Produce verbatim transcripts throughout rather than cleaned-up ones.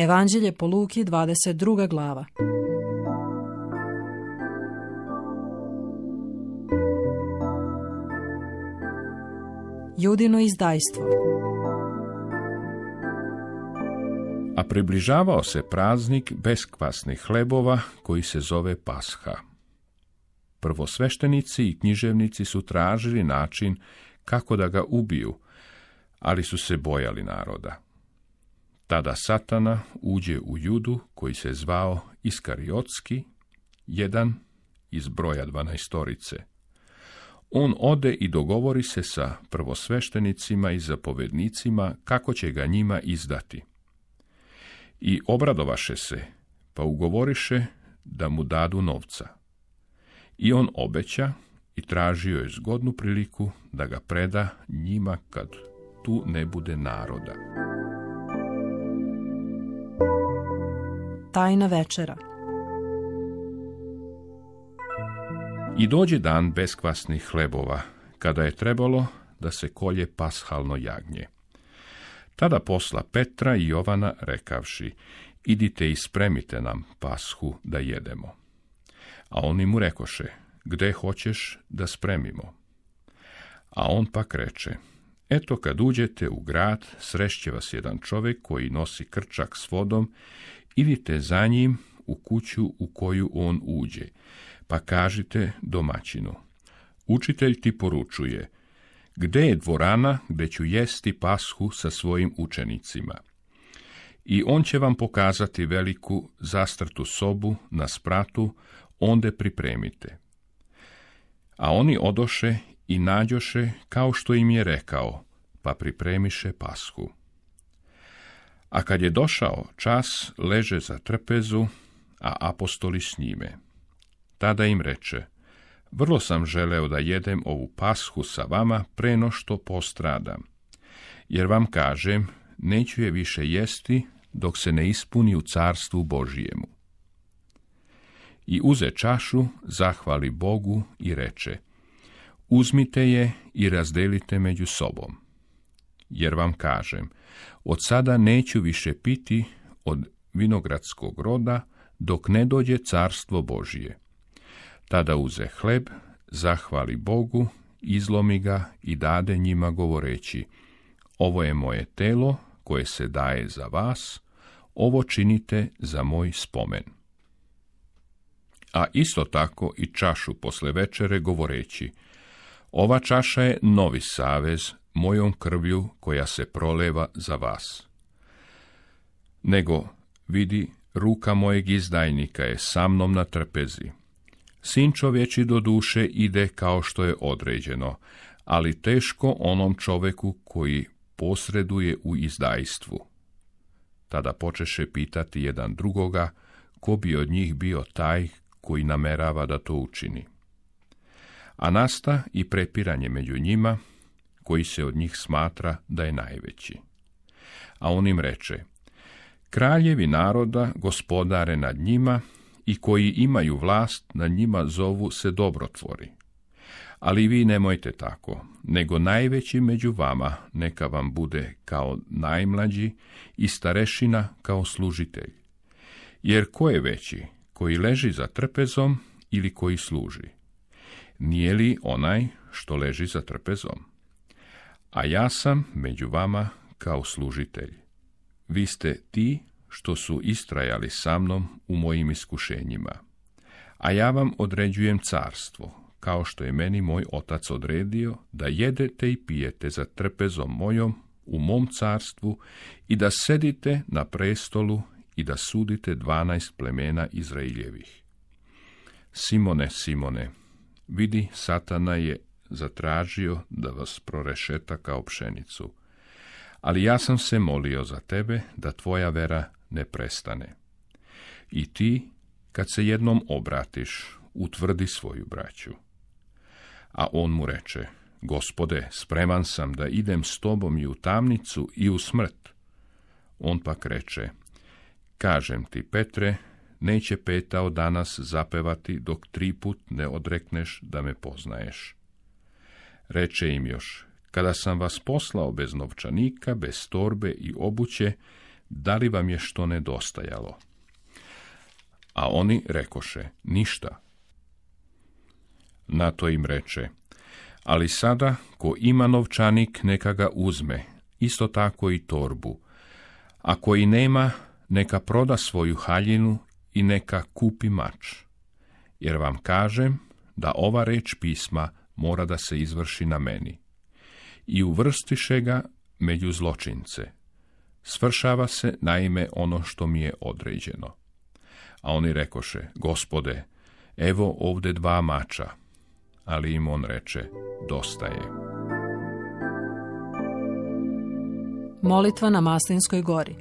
Evanđelje po Luki, dvadeset druga glava. Judino izdajstvo. A približavao se praznik beskvasnih hlebova, koji se zove Pasha. Prvosveštenici i književnici su tražili način kako da ga ubiju, ali su se bojali naroda. Tada Satana uđe u Judu, koji se zvao Iskariotski, jedan iz broja dvanaestorice. On ode i dogovori se sa prvosveštenicima i zapovednicima kako će ga njima izdati. I obradovaše se, pa ugovoriše da mu dadu novca. I on obeća i tražio je zgodnu priliku da ga preda njima kad tu ne bude naroda. Tajna večera. I dođe dan beskvasnih hlebova, kada je trebalo da se kolje pashalno jagnje. Tada posla Petra i Jovana rekavši, idite i spremite nam pashu da jedemo. A oni mu rekoše, gde hoćeš da spremimo? A on pak reče, eto kad uđete u grad, srešće vas jedan čovjek koji nosi krčak s vodom, idite za njim u kuću u koju on uđe, pa kažite domaćinu, učitelj ti poručuje, gde je dvorana gde ću jesti pashu sa svojim učenicima? I on će vam pokazati veliku zastrtu sobu na spratu, onde pripremite. A oni odoše i nađoše kao što im je rekao, pa pripremiše pashu. A kad je došao čas, leže za trpezu, a apostoli s njime. Tada im reče, vrlo sam želeo da jedem ovu pashu sa vama pre no što postradam, jer vam kažem, neću je više jesti dok se ne ispuni u carstvu Božijemu. I uze čašu, zahvali Bogu i reče, uzmite je i razdelite među sobom. Jer vam kažem, od sada neću više piti od vinogradskog roda, dok ne dođe carstvo Božije. Tada uze hleb, zahvali Bogu, izlomi ga i dade njima govoreći, ovo je moje telo koje se daje za vas, ovo činite za moj spomen. A isto tako i čašu posle večere govoreći, ova čaša je novi savez mojom krvlju koja se proleva za vas. Nego, vidi, ruka mojeg izdajnika je sa mnom na trpezi. Sin čovječi do duše ide kao što je određeno, ali teško onom čovjeku koji posreduje u izdajstvu. Tada počeše pitati jedan drugoga, ko bi od njih bio taj koji namerava da to učini. A nasta i prepiranje među njima, koji se od njih smatra da je najveći. A on im reče, kraljevi naroda gospodare nad njima i koji imaju vlast nad njima zovu se dobrotvori. Ali vi nemojte tako, nego najveći među vama neka vam bude kao najmlađi i starešina kao služitelj. Jer ko je veći, koji leži za trpezom ili koji služi? Nije li onaj što leži za trpezom? A ja sam među vama kao služitelj. Vi ste ti što su istrajali sa mnom u mojim iskušenjima. A ja vam određujem carstvo, kao što je meni moj otac odredio, da jedete i pijete za trpezom mojom u mom carstvu i da sedite na prestolu i da sudite dvanaest plemena Izraeljevih. Simone, Simone, vidi, Satana je zatražio da vas prorešeta kao pšenicu. Ali ja sam se molio za tebe da tvoja vera ne prestane. I ti, kad se jednom obratiš, utvrdi svoju braću. A on mu reče, Gospode, spreman sam da idem s tobom i u tamnicu i u smrt. On pak reče, kažem ti, Petre, neće petao danas zapevati dok tri put ne odrekneš da me poznaješ. Reče im još, kada sam vas poslao bez novčanika, bez torbe i obuće, da li vam je što nedostajalo? A oni rekoše, ništa. Na to im reče, ali sada ko ima novčanik neka ga uzme, isto tako i torbu, a koji nema neka proda svoju haljinu i neka kupi mač. Jer vam kažem da ova reč pisma mora da se izvrši na meni. I uvrstiše ga među zločince. Svršava se naime ono što mi je određeno. A oni rekoše, Gospode, evo ovdje dva mača. Ali im on reče, dosta je. Molitva na Maslinskoj gori.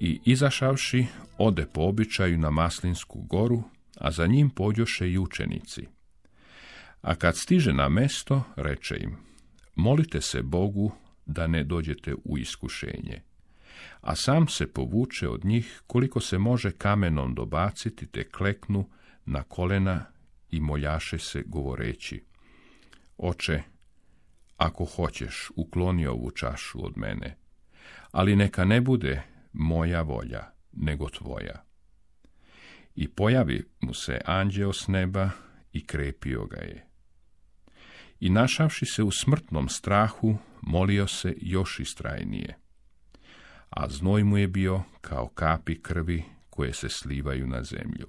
I izašavši, ode po običaju na Maslinsku goru, a za njim pođoše i učenici. A kad stiže na mesto, reče im, molite se Bogu da ne dođete u iskušenje. A sam se povuče od njih koliko se može kamenom dobaciti, te kleknu na kolena i moljaše se govoreći, Oče, ako hoćeš, ukloni ovu čašu od mene, ali neka ne bude moja volja, nego tvoja. I pojavi mu se anđeo s neba i krepio ga je. I našavši se u smrtnom strahu, molio se još istrajnije, a znoj mu je bio kao kapi krvi koje se slivaju na zemlju.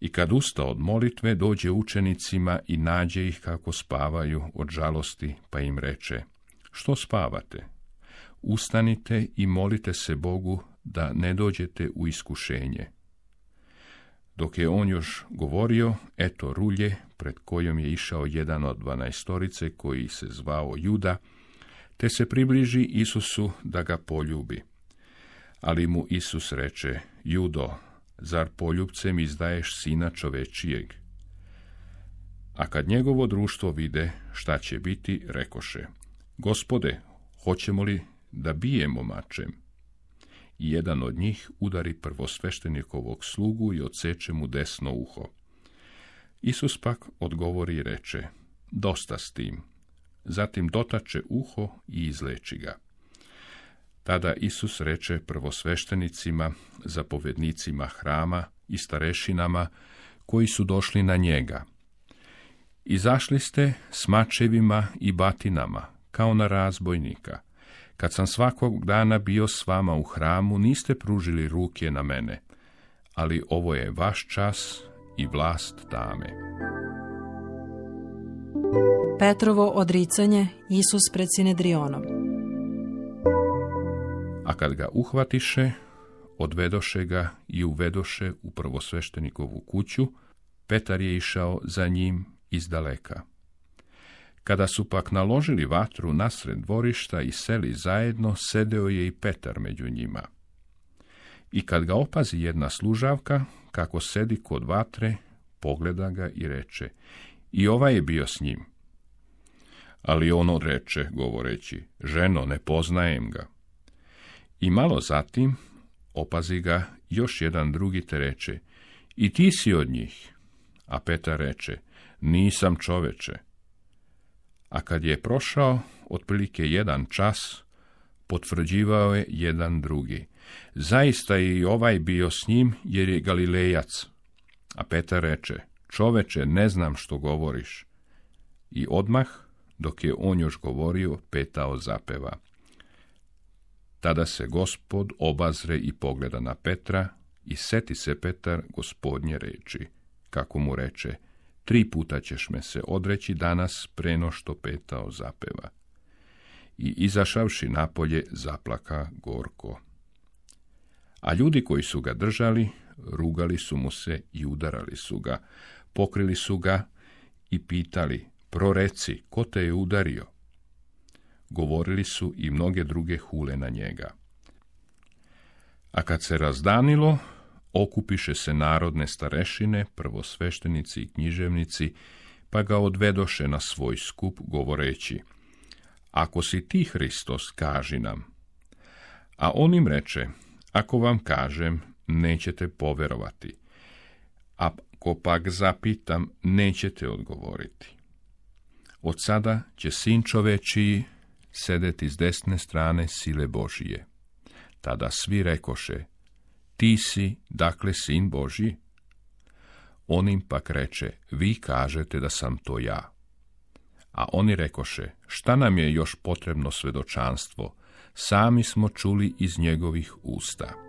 I kad usta od molitve, dođe učenicima i nađe ih kako spavaju od žalosti, pa im reče, što spavate? Ustanite i molite se Bogu da ne dođete u iskušenje. Dok je on još govorio, eto rulje, pred kojom je išao jedan od dvanaestorice, koji se zvao Juda, te se približi Isusu da ga poljubi. Ali mu Isus reče, Judo, zar poljubcem izdaješ Sina čovečijeg? A kad njegovo društvo vide šta će biti, rekoše, Gospode, hoćemo li da bijemo mačem? I jedan od njih udari prvosveštenikovog slugu i odseče mu desno uho. Isus pak odgovori i reče, dosta s tim. Zatim dotače uho i izleči ga. Tada Isus reče prvosveštenicima, zapovjednicima hrama i starešinama koji su došli na njega. Izašli ste s mačevima i batinama, kao na razbojnika. Kad sam svakog dana bio s vama u hramu, niste pružili ruke na mene, ali ovo je vaš čas i vlast tame. Petrovo odricanje, Isus pred Sinedrionom. A kad ga uhvatiše, odvedoše ga i uvedoše u prvosveštenikovu kuću, Petar je išao za njim iz daleka. Kada su pak naložili vatru nasred dvorišta i seli zajedno, sedeo je i Petar među njima. I kad ga opazi jedna služavka, kako sedi kod vatre, pogleda ga i reče, i ovaj je bio s njim. Ali on odreče, govoreći, ženo, ne poznajem ga. I malo zatim opazi ga još jedan drugi te reče, i ti si od njih. A Petar reče, nisam čoveče. A kad je prošao otprilike jedan čas, potvrđivao je jedan drugi, zaista je i ovaj bio s njim, jer je Galilejac. A Petar reče, čoveče, ne znam što govoriš. I odmah, dok je on još govorio, Petao zapeva. Tada se Gospod obazre i pogleda na Petra, i seti se Petar Gospodnje reči, kako mu reče, tri puta ćeš me se odreći danas, preno što Petao zapeva. I izašavši napolje, zaplaka gorko. A ljudi koji su ga držali, rugali su mu se i udarali su ga, pokrili su ga i pitali, proreci, ko te je udario? Govorili su i mnoge druge hule na njega. A kad se razdanilo, okupiše se narodne starešine, prvosveštenici i književnici, pa ga odvedoše na svoj skup, govoreći, ako si ti, Hristos, kaži nam. A on im reče, ako vam kažem, nećete poverovati, a ako pak zapitam, nećete odgovoriti. Od sada će Sin čovečiji sedeti s desne strane sile Božije. Tada svi rekoše, ti si, dakle, sin Božji? On im pak reče, vi kažete da sam to ja. A oni rekoše, šta nam je još potrebno svedočanstvo, sami smo čuli iz njegovih usta.